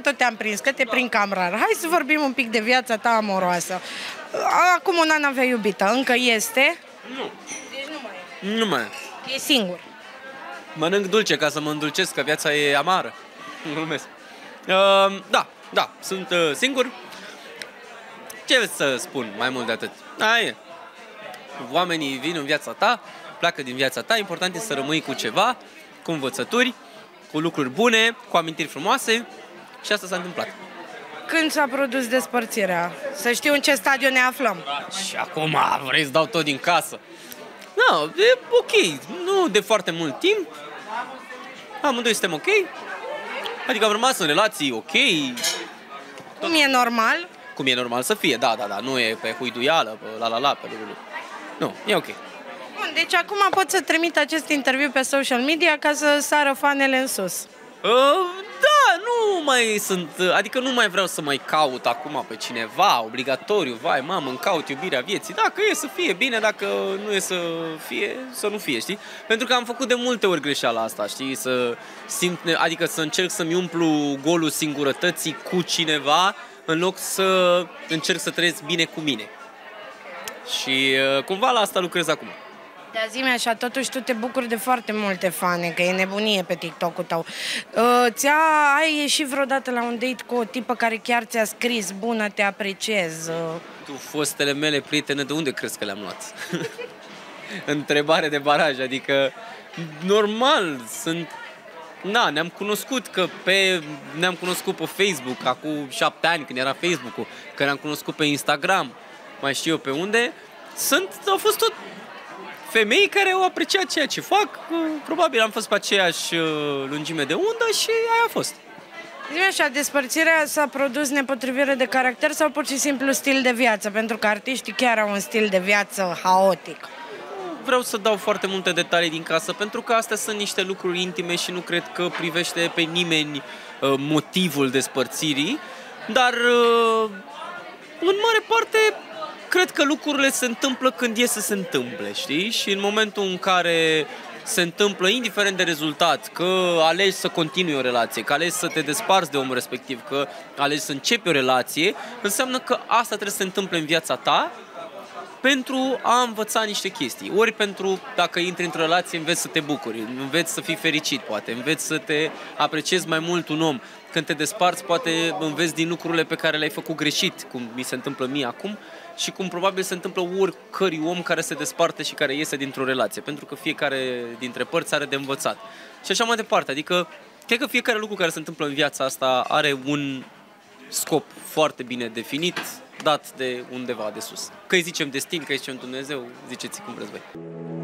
tot te-am prins, că te prind cam rar. Hai să vorbim un pic de viața ta amoroasă. Acum un an avea iubită, încă este? Nu. Deci nu mai e. Nu mai e. E singur. Mănânc dulce ca să mă îndulcesc, că viața e amară. Glumesc. Da, sunt singur. Ce să spun mai mult de atât? Aia e. Oamenii vin în viața ta, pleacă din viața ta, important este să rămâi cu ceva, cu învățături, cu lucruri bune, cu amintiri frumoase și asta s-a întâmplat. Când s-a produs despărțirea? Să știu în ce stadiu ne aflăm. Și acum vrei să dau tot din casă. Da, e ok, nu de foarte mult timp, amândoi suntem ok, adică am rămas în relații ok. Cum e normal? Cum e normal să fie, da, nu e pe huiduială, pe la, pe lucruri. Nu, e ok. Bun, deci acum pot să trimit acest interviu pe social media ca să sară fanele în sus. Da, nu mai sunt, adică nu mai vreau să mai caut acum pe cineva, obligatoriu, vai mamă, îmi caut iubirea vieții. Dacă e să fie bine, dacă nu e să fie, să nu fie, știi? Pentru că am făcut de multe ori greșeala asta, știi? Să simt, adică să încerc să-mi umplu golul singurătății cu cineva în loc să încerc să trăiesc bine cu mine. Și cumva la asta lucrez acum. Dar zi-mi așa, totuși tu te bucuri de foarte multe fane, că e nebunie pe TikTok-ul tău. Ai ieșit vreodată la un date cu o tipă care chiar ți-a scris, bună, te apreciez? Tu, fostele mele prietene, de unde crezi că le-am luat? Întrebare de baraj, adică, normal, sunt... Da, ne-am cunoscut pe Facebook, acum 7 ani, când era Facebook-ul, că ne-am cunoscut pe Instagram, mai știu eu pe unde, au fost tot femei care au apreciat ceea ce fac, probabil am fost pe aceeași lungime de undă și aia a fost. Zi-mi așa, despărțirea s-a produs nepotrivire de caracter sau pur și simplu stil de viață? Pentru că artiștii chiar au un stil de viață haotic. Vreau să dau foarte multe detalii din casă, pentru că astea sunt niște lucruri intime și nu cred că privește pe nimeni motivul despărțirii, dar în mare parte cred că lucrurile se întâmplă când e să se întâmple, știi? Și în momentul în care se întâmplă, indiferent de rezultat, că alegi să continui o relație, că alegi să te desparți de omul respectiv, că alegi să începi o relație, înseamnă că asta trebuie să se întâmple în viața ta, pentru a învăța niște chestii. Ori pentru, dacă intri într-o relație, înveți să te bucuri, înveți să fii fericit, poate, înveți să te apreciezi mai mult un om. Când te desparți, poate înveți din lucrurile pe care le-ai făcut greșit, cum mi se întâmplă mie acum și cum probabil se întâmplă oricărui om care se desparte și care iese dintr-o relație, pentru că fiecare dintre părți are de învățat. Și așa mai departe, adică, cred că fiecare lucru care se întâmplă în viața asta are un scop foarte bine definit, dat de undeva de sus. Că îi zicem destin, că îi zicem Dumnezeu, ziceți cum vreți voi.